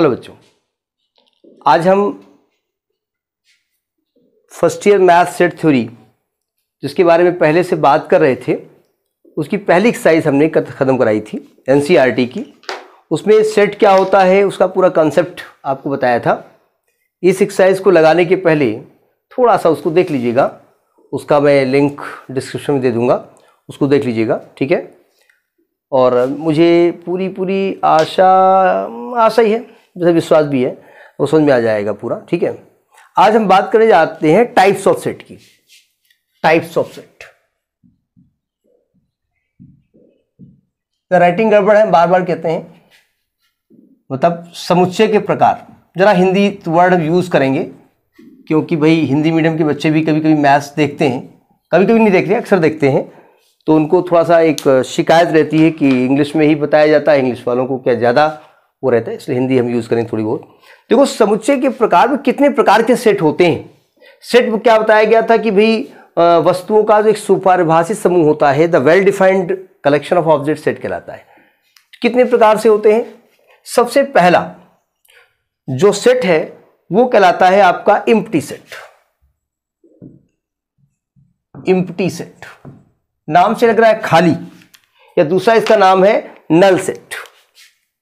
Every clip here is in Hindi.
हेलो बच्चों, आज हम first year math set theory जिसके बारे में पहले से बात कर रहे थे उसकी पहली एक्सरसाइज हमने ख़त्म कराई थी एनसीईआरटी की। उसमें सेट क्या होता है उसका पूरा कॉन्सेप्ट आपको बताया था। इस एक्सरसाइज को लगाने के पहले थोड़ा सा उसको देख लीजिएगा, उसका मैं लिंक डिस्क्रिप्शन में दे दूँगा, उसको देख लीजिएगा, ठीक है। और मुझे पूरी आशा ही है, जैसे विश्वास भी है, वो समझ में आ जाएगा पूरा, ठीक है। आज हम बात करने जाते हैं टाइप्स ऑफ सेट की। टाइप्स ऑफ सेट तो राइटिंग गड़बड़ है, बार बार कहते हैं, मतलब समुच्चय के प्रकार। जरा हिंदी वर्ड यूज करेंगे क्योंकि भाई हिंदी मीडियम के बच्चे भी कभी कभी मैथ्स देखते हैं, कभी कभी नहीं देखते, अक्सर देखते हैं, तो उनको थोड़ा सा एक शिकायत रहती है कि इंग्लिश में ही बताया जाता है, इंग्लिश वालों को क्या ज़्यादा वो रहता है, इसलिए हिंदी हम यूज़ करेंगे थोड़ी बहुत। देखो समुच्चय के प्रकार में कितने प्रकार के सेट होते हैं। सेट में क्या बताया गया था कि भाई वस्तुओं का जो एक सुपरिभाषित समूह होता है, the well defined collection of object set कहलाता है। कितने प्रकार से होते हैं? सबसे पहला जो सेट है वो कहलाता है आपका एम्प्टी सेट। एम्प्टी सेट नाम से लग रहा है खाली, या दूसरा इसका नाम है नल सेट,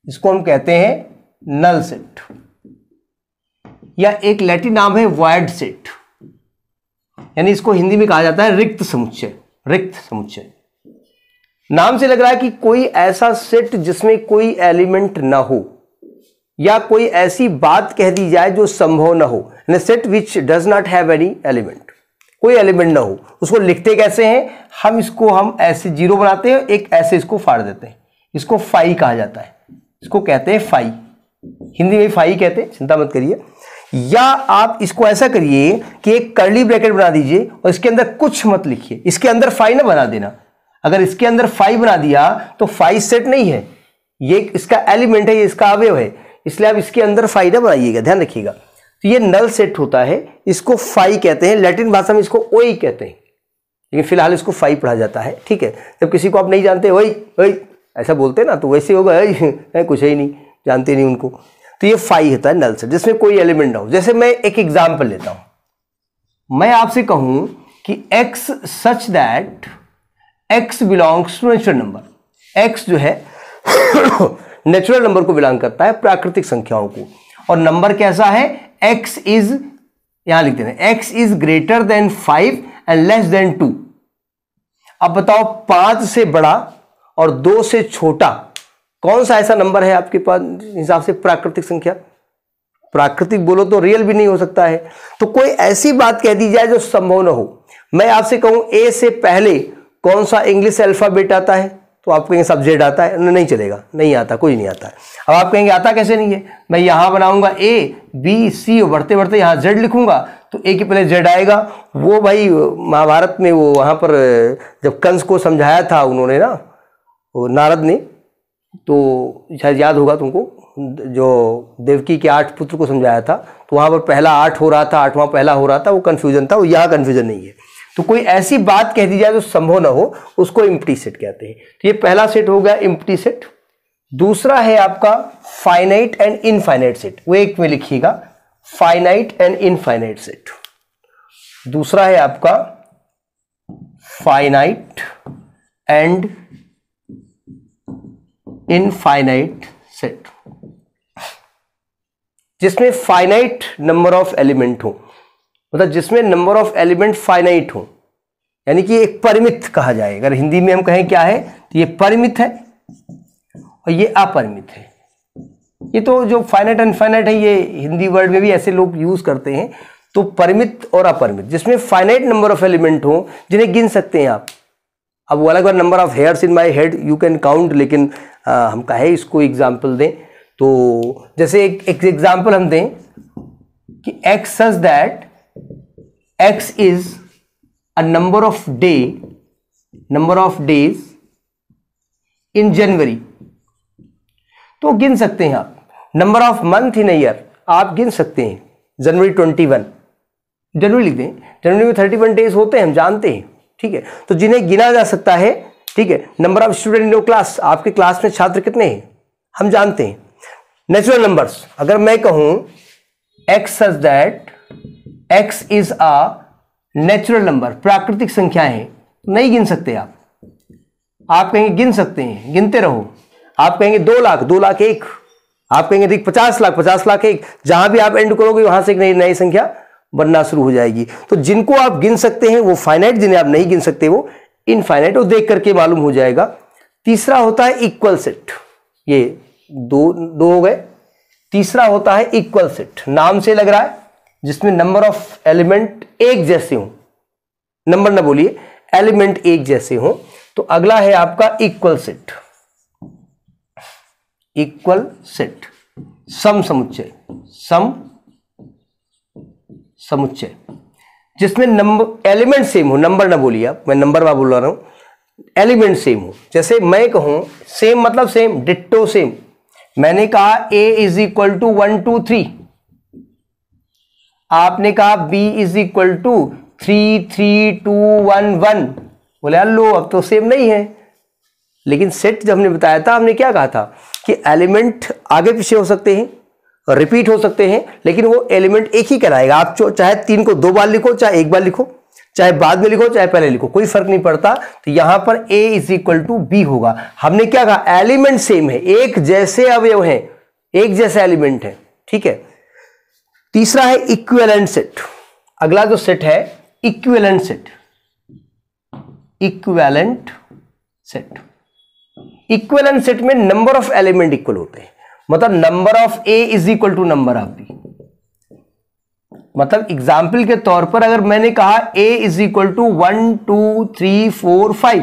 इसको हम कहते हैं नल सेट, या एक लैटिन नाम है वॉइड सेट, यानी इसको हिंदी में कहा जाता है रिक्त समुच्चय। रिक्त समुच्चय नाम से लग रहा है कि कोई ऐसा सेट जिसमें कोई एलिमेंट ना हो या कोई ऐसी बात कह दी जाए जो संभव ना हो, यानी set which does not have any element, कोई एलिमेंट ना हो। उसको लिखते कैसे हैं हम? इसको हम ऐसे जीरो बनाते हैं, एक ऐसे इसको फाड़ देते हैं, इसको फाई कहा जाता है, इसको कहते हैं फाई, हिंदी में फाई कहते हैं, चिंता मत करिए। या आप इसको ऐसा करिए कि एक कर्ली ब्रैकेट बना दीजिए और इसके अंदर कुछ मत लिखिए, इसके अंदर फाई ना बना देना। अगर इसके अंदर फाई बना दिया तो फाई सेट नहीं है, ये इसका एलिमेंट है, ये इसका अवयव है, इसलिए आप इसके अंदर फाई ना बनाइएगा, ध्यान रखिएगा। तो ये नल सेट होता है, इसको फाई कहते हैं, लैटिन भाषा में इसको ओई कहते हैं, लेकिन फिलहाल इसको फाई पढ़ा जाता है, ठीक है। जब किसी को आप नहीं जानते, ओई ओई ऐसा बोलते हैं ना, तो वैसे होगा, ऐ कुछ है ही नहीं, जानते नहीं उनको, तो ये फाई होता है नल सेट जिसमें कोई एलिमेंट ना हो। जैसे मैं एक एग्जाम्पल लेता हूँ, मैं आपसे कहूँ कि x such that x belongs to natural number. X जो है नेचुरल नंबर को बिलोंग करता है, प्राकृतिक संख्याओं को, और नंबर कैसा है? x इज, यहां लिखते हैं x is greater than 5 and less than 2। अब बताओ 5 से बड़ा और 2 से छोटा कौन सा ऐसा नंबर है आपके पास हिसाब से? प्राकृतिक संख्या, प्राकृतिक बोलो तो रियल भी नहीं हो सकता है, तो कोई ऐसी बात कह दी जाए जो संभव ना हो। मैं आपसे कहूं a से पहले कौन सा इंग्लिश अल्फाबेट आता है, तो आप कहेंगे सब जेड आता है, नहीं चलेगा, नहीं आता, कोई नहीं आता है। अब आप कहेंगे आता कैसे नहीं है? मैं यहाँ बनाऊंगा ए बी सी और बढ़ते बढ़ते यहाँ जेड लिखूंगा, तो ए के पहले जेड आएगा। वो भाई महाभारत में वो वहाँ पर जब कंस को समझाया था उन्होंने ना, नारद ने, तो शायद याद होगा तुमको, जो देवकी के 8 पुत्र को समझाया था, तो वहाँ पर पहला 8 हो रहा था, 8वां पहला हो रहा था, वो कन्फ्यूजन था, वो यहाँ कन्फ्यूजन नहीं है। तो कोई ऐसी बात कह दी जाए जो संभव ना हो, उसको एम्प्टी सेट कहते हैं। तो ये पहला सेट हो गया एम्प्टी सेट। दूसरा है आपका फाइनाइट एंड इनफाइनाइट सेट, वो एक में लिखिएगा, फाइनाइट एंड इनफाइनाइट सेट। दूसरा है आपका फाइनाइट एंड इनफाइनाइट सेट, जिसमें फाइनाइट नंबर ऑफ एलिमेंट हो, मतलब जिसमें नंबर ऑफ एलिमेंट फाइनाइट हो, यानी कि एक परिमित कहा जाए। अगर हिंदी में हम कहें क्या है, तो ये परिमित है और ये अपरिमित है। ये तो जो फाइनाइट एंड इनफाइनाइट है, ये हिंदी वर्ड में भी ऐसे लोग यूज करते हैं। तो परिमित और अपरिमित, जिसमें फाइनाइट नंबर ऑफ एलिमेंट हो जिन्हें गिन सकते हैं आप। अब वो अलग बार number of hairs in my head you can count, लेकिन हम कहे इसको एग्जाम्पल दें, तो जैसे एक एग्जाम्पल हम दें कि x such that x is a number of day, number of days in January, तो गिन सकते हैं आप। Number of month in year आप गिन सकते हैं, जनवरी 21, जनवरी लिख दें, जनवरी में 31 डेज होते हैं, हम जानते हैं, ठीक है, तो जिन्हें गिना जा सकता है, ठीक है। Number of student in your class, आपके क्लास में छात्र कितने हैं हम जानते हैं। नेचुरल नंबर्स, अगर मैं कहूं x such that x is a natural number, प्राकृतिक संख्याएं हैं, नहीं गिन सकते आप। आप कहेंगे गिन सकते हैं, गिनते रहो। आप कहेंगे 2 लाख 2 लाख 1, आप कहेंगे देख 50 लाख 50 लाख 1, जहां भी आप एंड करोगे वहां से एक नई नई संख्या बनना शुरू हो जाएगी। तो जिनको आप गिन सकते हैं वो फाइनाइट, जिन्हें आप नहीं गिन सकते वो इनफाइनाइट, वो देख करके मालूम हो जाएगा। तीसरा होता है इक्वल सेट, ये दो हो गए। तीसरा होता है इक्वल सेट, नाम से लग रहा है, जिसमें नंबर ऑफ एलिमेंट एक जैसे हो, नंबर ना बोलिए, एलिमेंट एक जैसे हो। तो अगला है आपका इक्वल सेट, इक्वल सेट सम समुच्चय, सम समुच्चय, जिसमें नंबर एलिमेंट सेम हो, नंबर ना बोलिए आप, मैं नंबर वाला बोल रहा हूं, एलिमेंट सेम हो। जैसे मैं कहूं सेम मतलब सेम, डिट्टो सेम। मैंने कहा ए इज इक्वल टू 1 2 3, आपने कहा बी इज इक्वल टू 3 3 2 1 1, बोले यार लो अब तो सेम नहीं है। लेकिन सेट जब हमने बताया था, हमने क्या कहा था कि एलिमेंट आगे पीछे हो सकते हैं, रिपीट हो सकते हैं, लेकिन वो एलिमेंट एक ही कहलाएगा। आप चाहे 3 को 2 बार लिखो, चाहे 1 बार लिखो, चाहे बाद में लिखो, चाहे पहले लिखो, कोई फर्क नहीं पड़ता। तो यहां पर a is equal to B होगा। हमने क्या कहा, एलिमेंट सेम है, एक जैसे अवयव है, एक जैसे एलिमेंट है, ठीक है। तीसरा है इक्विवेलेंट सेट, अगला जो सेट है equivalent set, equivalent set. Equivalent set में नंबर ऑफ एलिमेंट इक्वल होते हैं, मतलब number of A is equal to number of B. मतलब एग्जाम्पल के तौर पर अगर मैंने कहा ए इज इक्वल टू 1 2 3 4 5,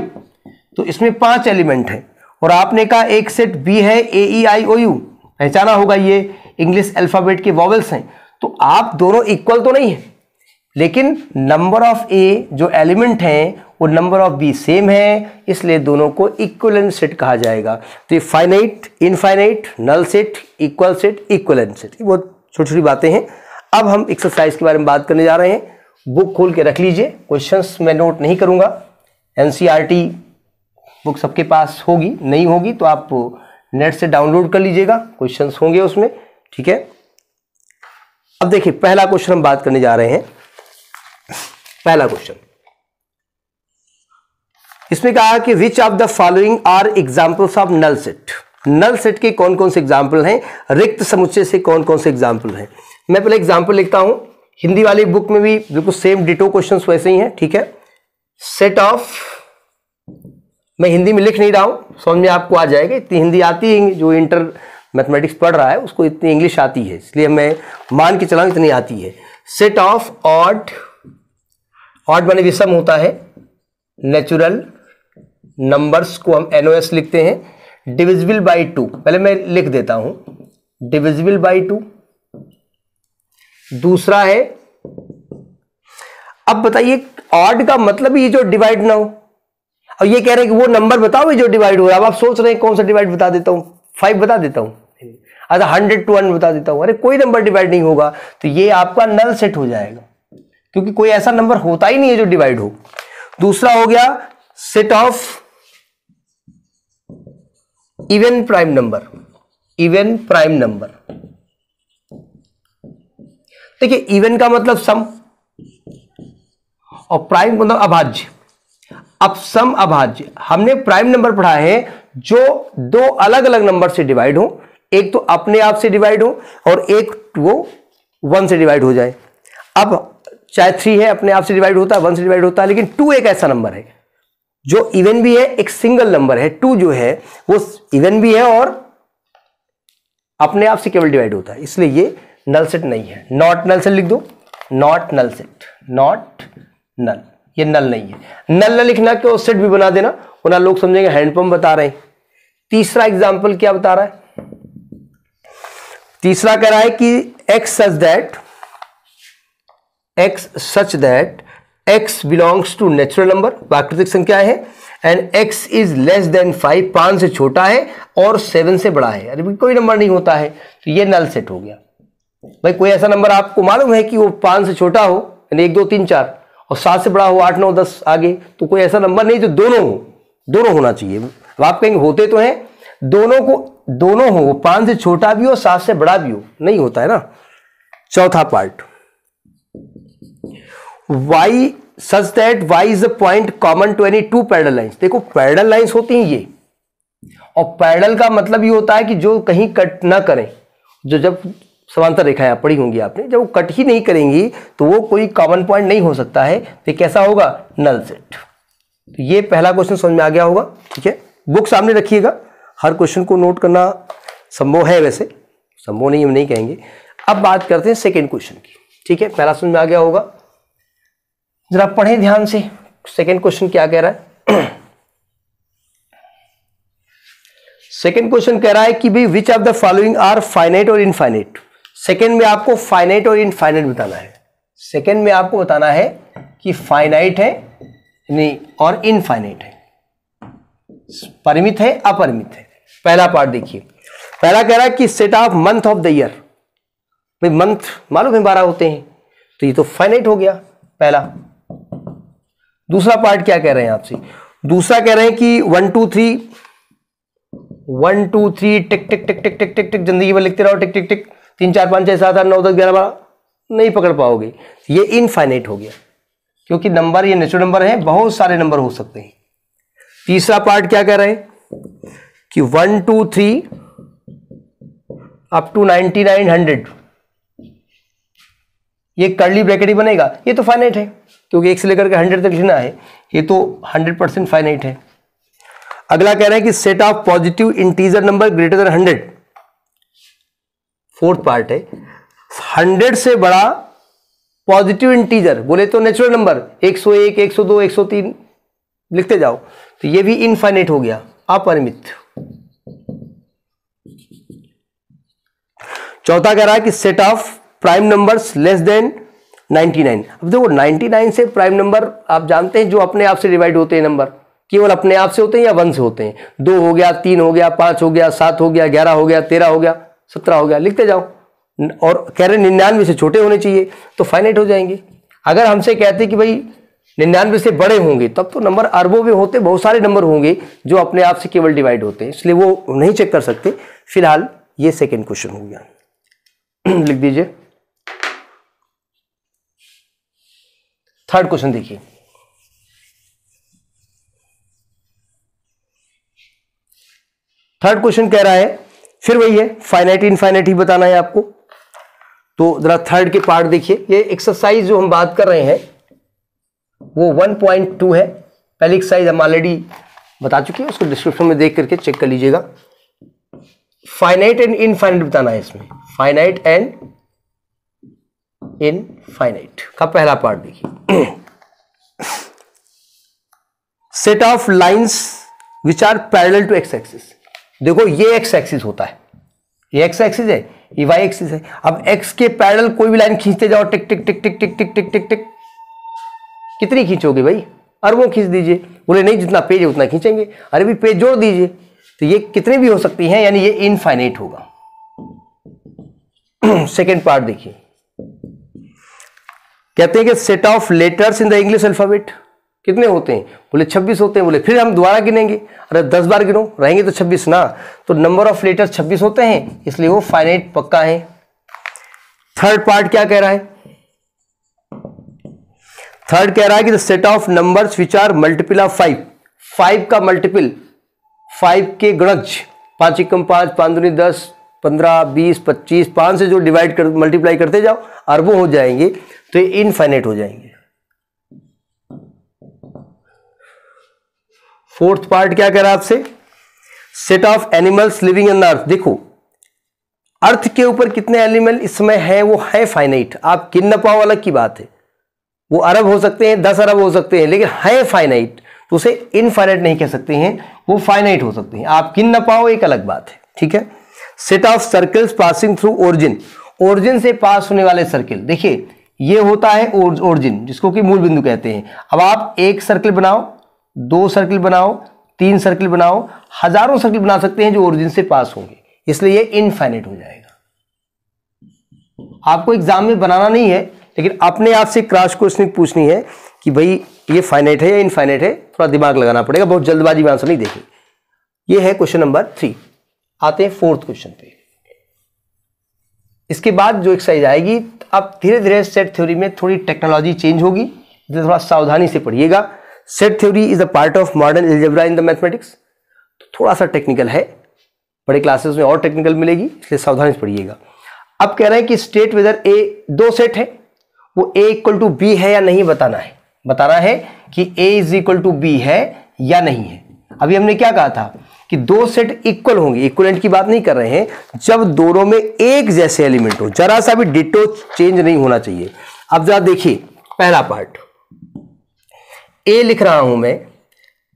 तो इसमें 5 एलिमेंट है, और आपने कहा एक सेट बी है ए ई आई ओ यू, पहचाना होगा, ये इंग्लिश अल्फाबेट के वॉवल्स हैं। तो आप दोनों इक्वल तो नहीं है, लेकिन नंबर ऑफ ए जो एलिमेंट हैं वो नंबर ऑफ बी सेम है, इसलिए दोनों को इक्विवेलेंट सेट कहा जाएगा। तो ये finite, infinite, null set, equal set, equivalent set, ये बहुत छोटी छोटी बातें हैं। अब हम एक्सरसाइज के बारे में बात करने जा रहे हैं। बुक खोल के रख लीजिए, क्वेश्चंस मैं नोट नहीं करूँगा, एनसीईआरटी बुक सबके पास होगी, नहीं होगी तो आप नेट से डाउनलोड कर लीजिएगा, क्वेश्चंस होंगे उसमें, ठीक है। अब देखिए पहला क्वेश्चन हम बात करने जा रहे हैं। पहला क्वेश्चन इसमें कहा कि which of the following are examples of null set. Null set के कौन कौन से एग्जाम्पल हैं, रिक्त समुच्चय से कौन कौन से एग्जाम्पल हैं। मैं पहले एग्जाम्पल लिखता हूं, हिंदी वाली बुक में भी बिल्कुल सेम डिटो क्वेश्चंस वैसे ही हैं, ठीक है। सेट ऑफ, मैं हिंदी में लिख नहीं रहा हूं, समझ में आपको आ जाएगा, इतनी हिंदी आती है, जो इंटर मैथमेटिक्स पढ़ रहा है उसको इतनी इंग्लिश आती है, इसलिए मैं मान के चलाऊँ इतनी आती है। सेट ऑफ ऑड, ऑड माने विषम होता है, नेचुरल नंबर्स को हम एनओएस लिखते हैं, डिविजिबल बाय 2, पहले मैं लिख देता हूं, डिविजिबल बाय 2। दूसरा है, अब बताइए ऑड का मतलब ये जो डिवाइड ना हो, और ये कह रहे हैं कि वो नंबर बताओ जो डिवाइड हो रहा है। अब आप सोच रहे हैं कौन सा डिवाइड, बता देता हूं 5 बता देता हूं, अच्छा 100 to 1 बता देता हूं, अरे कोई नंबर डिवाइड नहीं होगा, तो ये आपका नल सेट हो जाएगा, क्योंकि कोई ऐसा नंबर होता ही नहीं है जो डिवाइड हो। दूसरा हो गया set of even prime number, even prime number, देखिए इवन का मतलब सम और प्राइम मतलब अभाज्य। अब सम अभाज्य, हमने प्राइम नंबर पढ़ा है जो 2 अलग अलग नंबर से डिवाइड हो, एक तो अपने आप से डिवाइड हो और एक वो 1 से डिवाइड हो जाए। अब चाहे 3 है, अपने आप से डिवाइड होता है, 1 से डिवाइड होता है, लेकिन 2 एक ऐसा नंबर है जो इवन भी है, एक सिंगल नंबर है। 2 जो है वो इवन भी है और अपने आप से केवल डिवाइड होता है, इसलिए ये नल सेट नहीं है। नॉट नल सेट लिख दो, not null set, not null, ये नल नहीं है। नल न लिखना क्यों, सेट भी बना देना, वरना लोग समझेंगे हैंडपंप बता रहे हैं। तीसरा एग्जाम्पल क्या बता रहा है, तीसरा कह रहा है कि x such that x belongs to natural number, प्राकृतिक संख्या है, and x is less than 5, 5 से छोटा है और 7 से बड़ा है, अरे कोई नंबर नहीं होता है, तो ये नल सेट हो गया। भाई कोई ऐसा नंबर आपको मालूम है कि वो 5 से छोटा हो, यानी 1 2 3 4, और 7 से बड़ा हो, 8 9 10 आगे, तो कोई ऐसा नंबर नहीं जो दोनों हो, दोनों होना चाहिए। अब आप कहेंगे होते तो हैं, दोनों को दोनों हो, 5 से छोटा भी हो 7 से बड़ा भी हो, नहीं होता है ना। चौथा part, Y such that Y is a point common to any two parallel lines. देखो पैरेलल लाइन्स होती हैं ये, और पैरेलल का मतलब ये होता है कि जो कहीं कट ना करें, जो जब समांतर रेखाएं पढ़ी होंगी आपने, जब वो कट ही नहीं करेंगी तो वो कोई कॉमन पॉइंट नहीं हो सकता है। तो कैसा होगा? Null set. तो ये पहला क्वेश्चन समझ में आ गया होगा, ठीक है। बुक सामने रखिएगा, हर क्वेश्चन को नोट करना संभव है, वैसे संभव नहीं हम नहीं कहेंगे। अब बात करते हैं सेकेंड क्वेश्चन की, ठीक है। पहला समझ में आ गया होगा, जरा पढ़ें ध्यान से सेकेंड क्वेश्चन क्या कह रहा है। सेकेंड क्वेश्चन कह रहा है कि भाई which of the following are finite और इनफाइनाइट। सेकेंड में आपको फाइनाइट और इनफाइनाइट बताना है। सेकेंड में आपको बताना है कि फाइनाइट है नहीं और इनफाइनाइट है, परिमित है अपरिमित है। पहला पार्ट देखिए, पहला कह रहा है कि set of month of the year. भाई मंथ मालूम है 12 होते हैं, तो ये तो फाइनाइट हो गया पहला। दूसरा पार्ट क्या कह रहे हैं आपसे? दूसरा कह रहे हैं कि 1 2 3 टिक tick tick tick tick tick tick जिंदगी में लिखते रहो, टिक टिक टिक 3 4 5 6 7 8 9 10 11 12 नहीं पकड़ पाओगे, ये इनफाइनाइट हो गया क्योंकि नंबर ये नेचुरल नंबर है, बहुत सारे नंबर हो सकते हैं। तीसरा पार्ट क्या कह रहे हैं कि 1 2 3 अप टू 99 100 ये कर्ली ब्रैकेट ही बनेगा, ये तो फाइनाइट है क्योंकि 1 से लेकर के 100 तक लिखना है, ये तो 100% फाइनाइट है। अगला कह रहा है कि set of positive integer number greater than 100, fourth part है। 100 से बड़ा पॉजिटिव इंटीजर बोले तो नेचुरल नंबर 101 102 103 लिखते जाओ, तो ये भी इनफाइनाइट हो गया अपरिमित। चौथा कह रहा है कि set of prime numbers less than 99। अब देखो 99 से प्राइम नंबर आप जानते हैं जो अपने आप से डिवाइड होते हैं, नंबर केवल अपने आप से होते हैं या 1 से होते हैं। 2 हो गया, 3 हो गया, 5 हो गया, 7 हो गया, 11 हो गया, 13 हो गया, 17 हो गया, लिखते जाओ। और कह रहे 99 से छोटे होने चाहिए तो फाइनाइट हो जाएंगे। अगर हमसे कहते कि भाई 99 से बड़े होंगे तब तो नंबर अरबों में होते, बहुत सारे नंबर होंगे जो अपने आप से केवल डिवाइड होते हैं, इसलिए वो नहीं चेक कर सकते। फिलहाल ये सेकेंड क्वेश्चन हो गया, लिख दीजिए। थर्ड क्वेश्चन देखिए, थर्ड क्वेश्चन कह रहा है फिर वही है, फाइनाइट इनफाइनाइट ही बताना है आपको। तो जरा थर्ड के पार्ट देखिए, ये एक्सरसाइज जो हम बात कर रहे हैं वो 1.2 है। पहली एक्सरसाइज हम ऑलरेडी बता चुके हैं, उसको डिस्क्रिप्शन में देख करके चेक कर लीजिएगा। फाइनाइट एंड इनफाइनाइट बताना है इसमें, फाइनाइट एंड इनफाइनाइट का पहला पार्ट देखिए। Set of lines which are parallel to x axis. देखो ये एक्स एक्सिस होता है, ये एक्स एक्सिस है, ये वाई एक्सिस है। अब एक्स के पैरेलल कोई भी लाइन खींचते जाओ, टिक tick tick tick tick tick tick tick टिक, कितनी खींचोगे भाई? अरबों खींच दीजिए। बोले नहीं जितना पेज है उतना खींचेंगे, अरे भी पेज जोड़ दीजिए। तो ये कितने भी हो सकती हैं, यानी ये इनफाइनाइट होगा। सेकेंड पार्ट देखिए, कहते हैं कि set of letters in the English alphabet कितने होते हैं? बोले 26 होते हैं। बोले फिर हम दोबारा गिनेंगे, अरे 10 बार गिनो, रहेंगे तो 26 ना, तो नंबर ऑफ लेटर्स 26 होते हैं, इसलिए वो फाइनाइट पक्का है। थर्ड पार्ट क्या कह रहा है? थर्ड कह रहा है कि the set of numbers which are multiple of 5। 5 का मल्टीपल, 5 के गुणज, 5 एकम 5, 5 दूनी 10, 15 20 25, 5 से जो डिवाइड कर मल्टीप्लाई करते जाओ अरबों हो जाएंगे, तो ये इनफाइनाइट हो जाएंगे। फोर्थ पार्ट क्या कह रहा है आपसे? Set of animals living on earth. देखो अर्थ के ऊपर कितने एनिमल इस समय हैं, वो है फाइनाइट। आप गिन न पाओ अलग की बात है, वो अरब हो सकते हैं, 10 अरब हो सकते हैं, लेकिन है फाइनाइट, तो उसे इनफाइनाइट नहीं कह सकते हैं, वो फाइनाइट हो सकते हैं। आप गिन न पाओ एक अलग बात है, ठीक है। Set of circles passing through origin. Origin से पास होने वाले सर्किल, देखिए ये होता है ओरिजिन, जिसको कि मूल बिंदु कहते हैं। अब आप एक सर्किल बनाओ, 2 सर्किल बनाओ, 3 सर्किल बनाओ, हजारों सर्किल बना सकते हैं जो ओरिजिन से पास होंगे, इसलिए ये इनफाइनाइट हो जाएगा। आपको एग्जाम में बनाना नहीं है, लेकिन अपने आप से क्रॉस क्वेश्चनिंग पूछनी है कि भाई ये फाइनाइट है या इनफाइनाइट है, थोड़ा दिमाग लगाना पड़ेगा, बहुत जल्दबाजी में आंसर नहीं देखेंगे। ये है क्वेश्चन नंबर 3। आते हैं फोर्थ क्वेश्चन पे। इसके बाद जो एक्सरसाइज आएगी, अब धीरे धीरे सेट थ्योरी में थोड़ी टेक्नोलॉजी चेंज होगी, थोड़ा सावधानी से पढ़िएगा। Set theory is a part of modern algebra in the mathematics, थोड़ा सा टेक्निकल है, बड़े क्लासेस में और टेक्निकल मिलेगी, इसलिए सावधानी से पढ़िएगा। अब कह रहे हैं कि स्टेट वेदर ए दो सेट है, वो ए इक्वल टू बी है या नहीं बताना है, बताना है कि A is equal to B है या नहीं है। अभी हमने क्या कहा था कि दो सेट इक्वल होंगे, इक्विवेलेंट की बात नहीं कर रहे हैं, जब दोनों में एक जैसे एलिमेंट हो, जरा सा भी डिटो चेंज नहीं होना चाहिए। अब जरा देखिए पहला पार्ट, ए लिख रहा हूं मैं,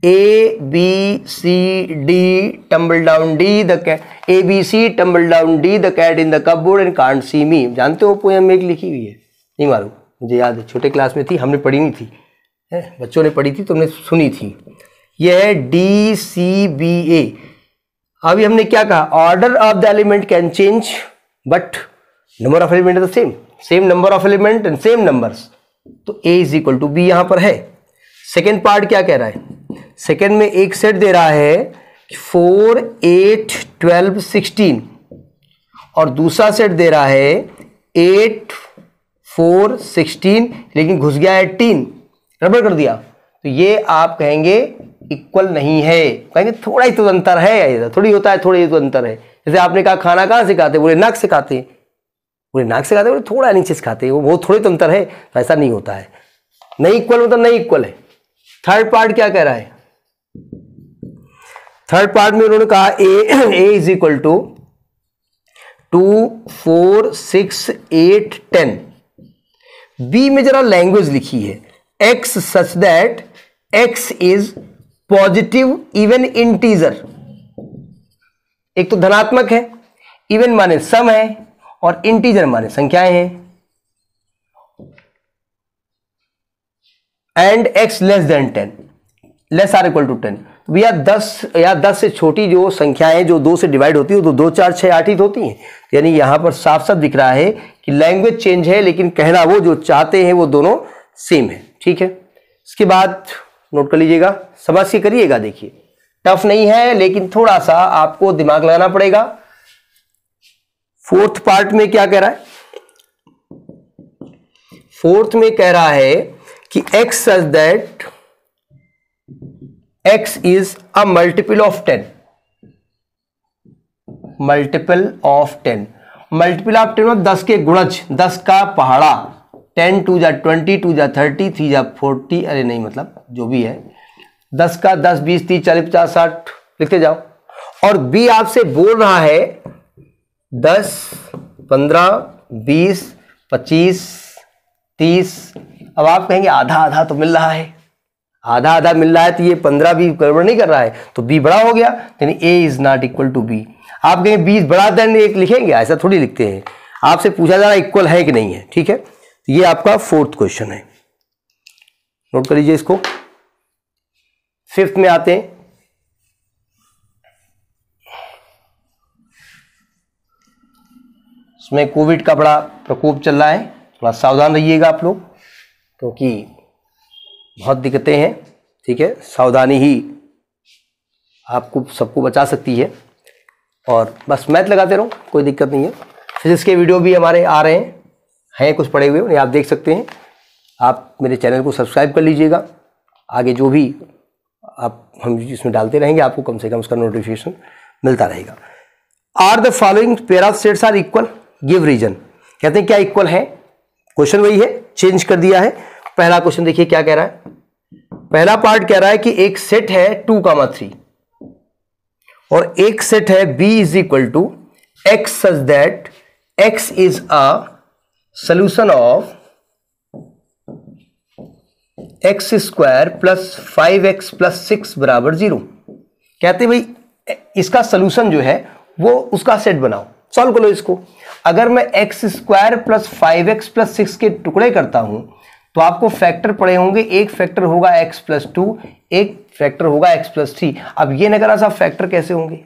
A B C D tumble down D, the cat, A B C tumble down D, the cat in the cupboard and can't see me. जानते हो पोएम एक लिखी हुई है, नहीं मालूम, मुझे याद है छोटे क्लास में थी, हमने पढ़ी नहीं थी, है बच्चों ने पढ़ी थी तो हमने सुनी थी। यह है डी सी बी ए। अभी हमने क्या कहा, order of the element can change but number of element the same, same number of element and same numbers, तो A is equal to B यहाँ पर है। सेकेंड पार्ट क्या कह रहा है, सेकेंड में एक सेट दे रहा है 4, 8, 12, 16 और दूसरा सेट दे रहा है 8, 4, 16, लेकिन घुस गया है 18, रबड़ कर दिया, तो ये आप कहेंगे इक्वल नहीं है, कहेंगे थोड़ा ही तो अंतर है, थोड़ी होता है, थोड़ी तो अंतर है। जैसे आपने कहा खाना कहाँ से खाते, बोले नाक से खाते, बोले नाक से खाते, बोले थोड़ा नीचे से खाते, वो थोड़े तो अंतर है, तो ऐसा नहीं होता है, नहीं इक्वल मतलब नहीं इक्वल है। थर्ड पार्ट क्या कह रहा है, थर्ड पार्ट में उन्होंने कहा A is equal to 2, 4, 6, 8, 10। B में जरा लैंग्वेज लिखी है, x such that x is positive even integer, एक तो धनात्मक है, इवन माने सम है, और इंटीजर माने संख्याएं हैं, and x less than 10, less or equal to 10, भैया 10 से छोटी जो संख्याएं जो 2 से डिवाइड होती है, तो 2, 4, 6, 8 ही होती हैं। यानी यहां पर साफ साफ दिख रहा है कि लैंग्वेज चेंज है, लेकिन कहना वो जो चाहते हैं वो दोनों सेम है, ठीक है। इसके बाद नोट कर लीजिएगा, समझ के करिएगा, देखिए टफ नहीं है लेकिन थोड़ा सा आपको दिमाग लगाना पड़ेगा। फोर्थ पार्ट में क्या कह रहा है, फोर्थ में कह रहा है कि x such that x is a multiple of 10, multiple of 10, multiple of 10 में 10 के गुणज, 10 का पहाड़ा, 10, 2 जा 20, 2 जा 30, 3 जा 40, अरे नहीं मतलब जो भी है, 10 का 10, 20, 30, 40, 50, 60 लिखते जाओ। और बी आपसे बोल रहा है 10, 15, 20, 25, 30, अब आप कहेंगे आधा आधा तो मिल रहा है, आधा आधा मिल रहा है, तो ये 15 भी गड़बड़ नहीं कर रहा है, तो बी बड़ा हो गया, यानी A is not equal to B. आप कहेंगे 20 बड़ा देन 1 लिखेंगे, ऐसा थोड़ी लिखते हैं, आपसे पूछा जा रहा है इक्वल है कि नहीं है, ठीक है। ये आपका फोर्थ क्वेश्चन है, नोट कर लीजिए इसको। फिफ्थ में आते हैं, इसमें कोविड का बड़ा प्रकोप चल रहा है, थोड़ा सावधान रहिएगा आप लोग, क्योंकि बहुत दिक्कतें हैं, ठीक है, सावधानी ही आपको सबको बचा सकती है, और बस मैथ लगाते रहो, कोई दिक्कत नहीं है। फिजिक्स के वीडियो भी हमारे आ रहे हैं कुछ पढ़े हुए, उन्हें आप देख सकते हैं, आप मेरे चैनल को सब्सक्राइब कर लीजिएगा, आगे जो भी आप हम इसमें डालते रहेंगे आपको कम से कम उसका नोटिफिकेशन मिलता रहेगा। Are the following pair of sets are equal, give reason, कहते हैं क्या इक्वल है, क्वेश्चन वही है, चेंज कर दिया है। पहला क्वेश्चन देखिए क्या कह रहा है, पहला पार्ट कह रहा है कि एक सेट है 2, 3 और एक सेट है b is equal to x such that x is a solution of x² + 5x + 6 = 0। कहते भाई इसका सॉल्यूशन जो है वो उसका सेट बनाओ, सॉल्व करो इसको। अगर मैं x² + 5x + 6 के टुकड़े करता हूं तो आपको फैक्टर पड़े होंगे, एक फैक्टर होगा x+2, एक फैक्टर होगा x+3। अब ये नगर सा फैक्टर कैसे होंगे,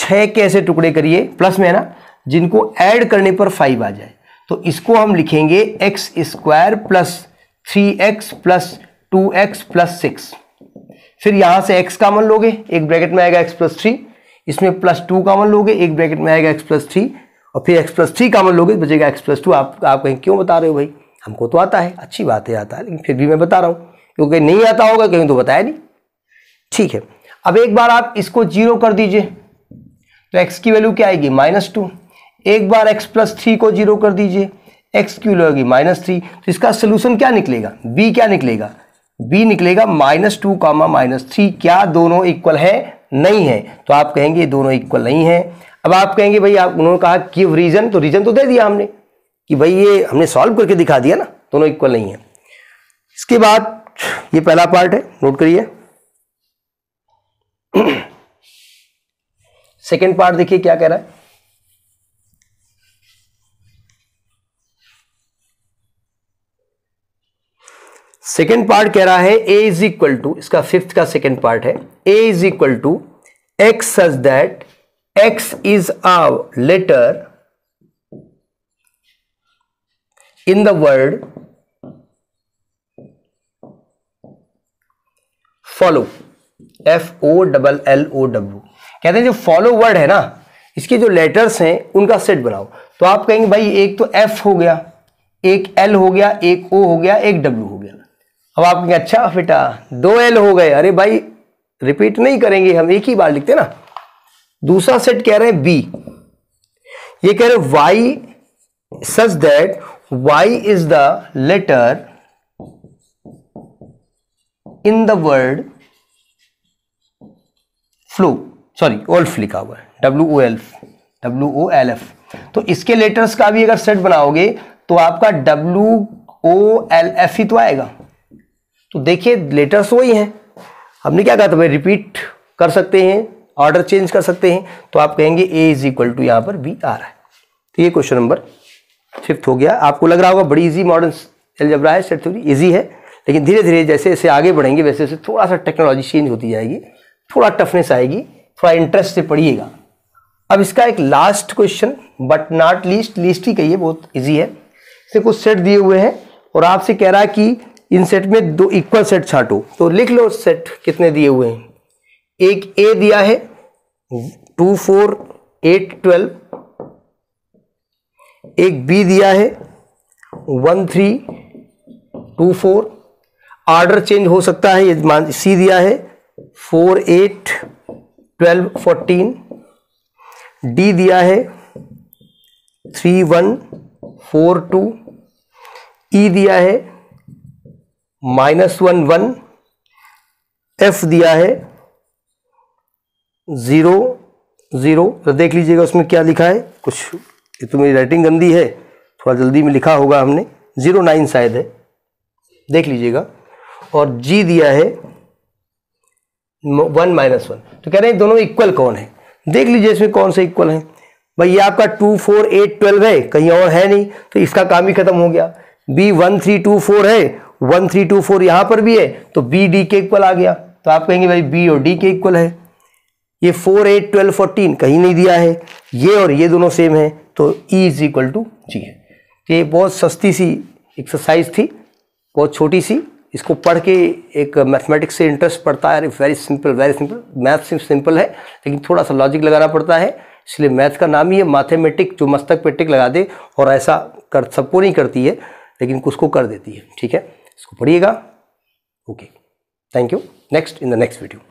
6 कैसे टुकड़े करिए प्लस में है ना, जिनको ऐड करने पर 5 आ जाए, तो इसको हम लिखेंगे x² + 3x + 2x + 6। फिर यहां से x कॉमन लोगे, एक ब्रैकेट में आएगा x+3, इसमें प्लस टू कॉमन लोगे, एक ब्रैकेट में आएगा एक्स प्लस थ्री, और फिर एक्स प्लस थ्री कॉमन लोगे बचेगा एक्स प्लस टू। आप कहीं क्यों बता रहे हो भाई, हमको तो आता है, अच्छी बात है आता है, लेकिन फिर भी मैं बता रहा हूँ क्योंकि नहीं आता होगा कहीं तो बताया नहीं। ठीक है, अब एक बार आप इसको जीरो कर दीजिए तो एक्स की वैल्यू क्या आएगी माइनस टू। एक बार एक्स प्लस थ्री को जीरो कर दीजिए, एक्स की वैल्यू आएगी माइनस थ्री। तो इसका सोल्यूशन क्या निकलेगा, बी क्या निकलेगा, बी निकलेगा minus two comma minus three. क्या दोनों इक्वल है, नहीं है। तो आप कहेंगे दोनों इक्वल नहीं है। अब आप कहेंगे भाई आप उन्होंने कहा गिव रीजन, तो रीजन तो दे दिया हमने कि भाई ये हमने सॉल्व करके दिखा दिया ना, दोनों इक्वल नहीं है। इसके बाद ये पहला पार्ट है, नोट करिए। सेकेंड पार्ट देखिए क्या कह रहा है। सेकेंड पार्ट कह रहा है ए इज इक्वल टू, इसका फिफ्थ का सेकेंड पार्ट है, A is equal to x such that x is a letter in the word follow, FOLLOW। कहते हैं जो फॉलो वर्ड है ना, इसके जो लेटर्स हैं उनका सेट बनाओ। तो आप कहेंगे भाई एक तो F हो गया, एक L हो गया, एक O हो गया, एक W हो गया। अब आप कहेंगे अच्छा बेटा दो L हो गए, अरे भाई रिपीट नहीं करेंगे हम, एक ही बार लिखते ना। दूसरा सेट कह रहे हैं B, ये कह रहे हैं Y such that Y is the letter in the word flow, sorry ओल्फ लिखा हुआ है, WOLF। तो इसके लेटर्स का भी अगर सेट बनाओगे तो आपका WOLF ही तो आएगा। तो देखिए लेटर्स वही हैं, हमने क्या कहा था भाई रिपीट कर सकते हैं, ऑर्डर चेंज कर सकते हैं। तो आप कहेंगे A इज इक्वल टू यहाँ पर B आ रहा है। तो ये क्वेश्चन नंबर फिफ्थ हो गया। आपको लग रहा होगा बड़ी इजी मॉडर्न एल्जेब्रा है, सेट थ्योरी इजी है, लेकिन धीरे धीरे जैसे जैसे आगे बढ़ेंगे वैसे वैसे थोड़ा सा टेक्नोलॉजी चेंज होती जाएगी, थोड़ा टफनेस आएगी, थोड़ा इंटरेस्ट से पढ़िएगा। अब इसका एक last question, but not least, least ही कहिए, बहुत इजी है। इससे कुछ सेट दिए हुए हैं और आपसे कह रहा है कि इन सेट में दो इक्वल सेट छांटो। तो लिख लो सेट कितने दिए हुए हैं। एक ए दिया है 2 4 8 12, एक बी दिया है 1 3 2 4, ऑर्डर चेंज हो सकता है, ये सी दिया है 4 8 12 14, डी दिया है 3 1 4 2, ई दिया है -1 1, एफ दिया है 0 0। तो देख लीजिएगा उसमें क्या लिखा है, कुछ ये तो मेरी राइटिंग गंदी है, थोड़ा जल्दी में लिखा होगा हमने, 09 शायद है, देख लीजिएगा। और जी दिया है 1 -1। तो कह रहे हैं दोनों इक्वल कौन है, देख लीजिए इसमें कौन से इक्वल है। भाई ये आपका 2 4 8 12 है, कहीं और है नहीं, तो इसका काम ही खत्म हो गया। बी 1 3 2 4 है, 1 3 2 4 यहाँ पर भी है, तो बी डी के इक्वल आ गया। तो आप कहेंगे भाई बी और डी के इक्वल है। ये 4 8 12 14 कहीं नहीं दिया है, ये और ये दोनों सेम है, तो E is equal to G है। ये बहुत सस्ती सी एक्सरसाइज थी, बहुत छोटी सी, इसको पढ़ के एक मैथमेटिक्स से इंटरेस्ट पड़ता है। वेरी सिंपल, मैथ सिंपल है लेकिन थोड़ा सा लॉजिक लगाना पड़ता है, इसलिए मैथ का नाम ही है मैथमेटिक, जो मस्तक पे टिक लगा दे। और ऐसा कर सबको नहीं करती है लेकिन कुछ को कर देती है। ठीक है, इसको पढ़िएगा। Okay, thank you, next in the next video.